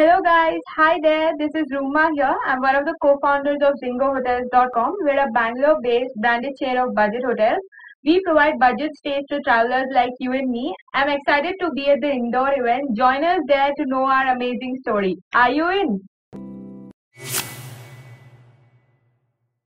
Hello guys, hi there, this is Ruhma here. I'm one of the co-founders of Zingohotels.com. We're a Bangalore-based branded chain of budget hotels. We provide budget stays to travelers like you and me. I'm excited to be at the indoor event. Join us there to know our amazing story. Are you in?